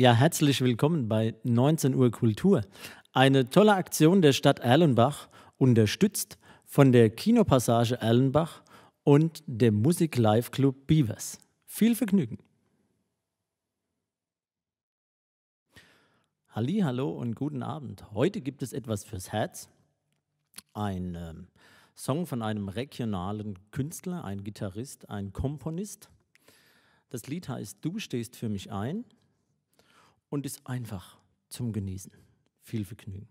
Ja, herzlich willkommen bei 19 Uhr Kultur. Eine tolle Aktion der Stadt Erlenbach, unterstützt von der Kinopassage Erlenbach und dem Musik-Live-Club Beavers. Viel Vergnügen! Halli, hallo und guten Abend. Heute gibt es etwas fürs Herz. Ein Song von einem regionalen Künstler, ein Gitarrist, ein Komponist. Das Lied heißt Du stehst für mich ein. Und ist einfach zum Genießen. Viel Vergnügen.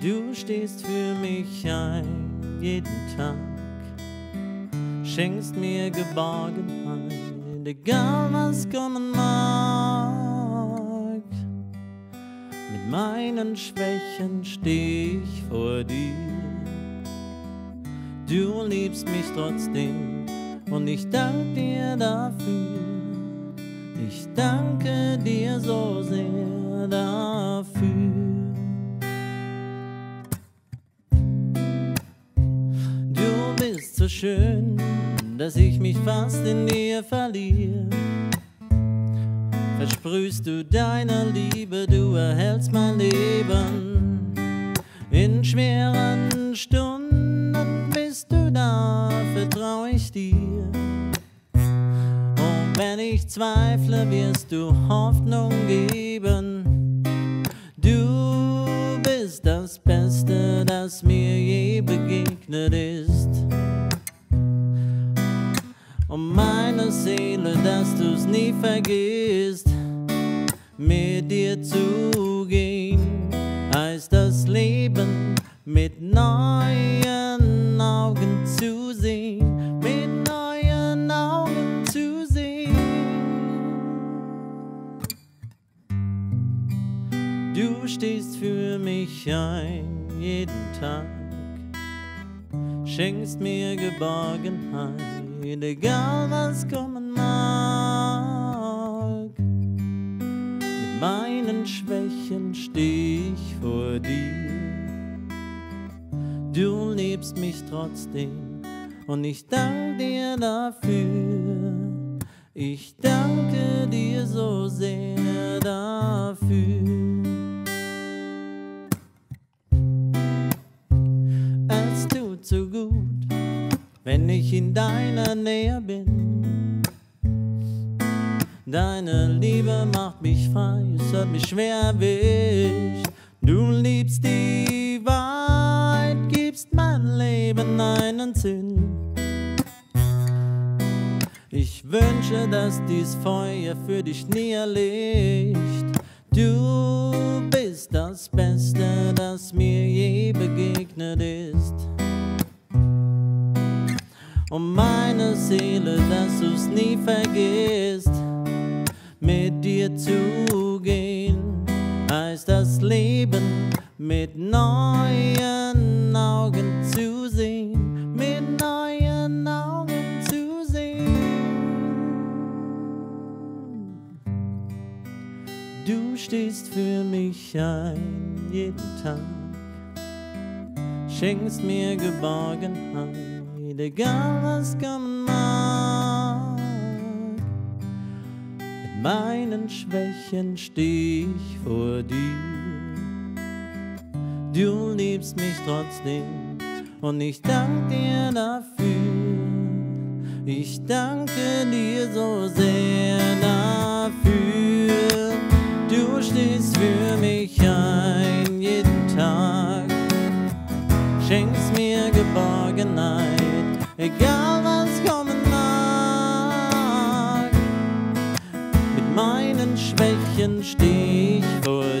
Du stehst für mich ein, jeden Tag. Schenkst mir Geborgenheit, egal was kommen mag. Mit meinen Schwächen steh ich vor dir. Du liebst mich trotzdem und ich dank dir dafür. Ich danke dir so sehr dafür. Du bist so schön, dass ich mich fast in dir verliere. Versprühst du deine Liebe, du erhältst mein Leben. In schweren Stunden bist du da, vertrau ich dir. Und wenn ich zweifle, wirst du Hoffnung geben. Du bist das Beste, das mir je begegnet ist. Um meine Seele, dass du's nie vergisst. Mit dir zu gehen, heißt das Leben mit neuen Augen zu sehen. Mit neuen Augen zu sehen. Du stehst für mich ein, jeden Tag. Schenkst mir Geborgenheit, egal was kommen mag. Mit meinen Schwächen steh ich vor dir. Du liebst mich trotzdem und ich dank dir dafür. Ich danke dir so sehr dafür. Es tut so gut, wenn ich in deiner Nähe bin. Deine Liebe macht mich frei, es hat mich schwer erwischt. Du liebst die Wahrheit, gibst mein Leben einen Sinn. Ich wünsche, dass dies Feuer für dich nie erlischt. Du bist das Beste, das mir je begegnet ist. Um meine Seele, dass du's nie vergisst. Mit dir zu gehen, heißt das Leben mit neuen Augen zu sehen. Mit neuen Augen zu sehen. Du stehst für mich ein, jeden Tag. Schenkst mir Geborgenheit, egal was kommen mag. Mit meinen Schwächen steh ich vor dir. Du liebst mich trotzdem und ich dank dir dafür. Ich danke dir so sehr dafür. Du stehst für mich ein, jeden Tag. Schenkst mir Geborgenheit, egal was kommen mag. Mit meinen Schwächen steh ich vor dir.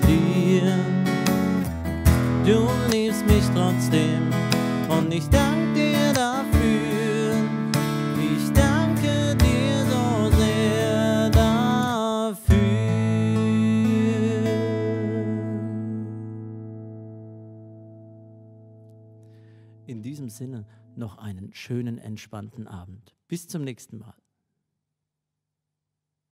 Du liebst mich trotzdem und ich dank dir dafür. Ich danke dir so sehr dafür. In diesem Sinne, noch einen schönen, entspannten Abend. Bis zum nächsten Mal.